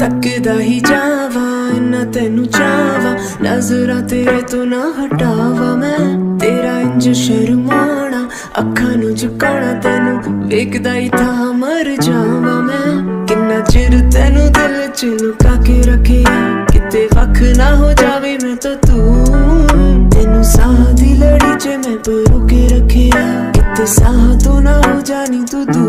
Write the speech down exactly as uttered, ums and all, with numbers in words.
तकदा ही जावा इन्ना तेनू चावा, नजरा तेरे तो ना हटावा मैं, तेरा इंज शर्माना अखा नू झुकाना, तेनू वेखदा ही था मर जावा मैं। किन्ना चिर तेनू दिल च लुका के रखिया, किते वख ना हो जावे मैं तो तू, तेनू साह दी लड़ी च मैं परो के रखिया, किते साह तो ना हो जानी तू दूर।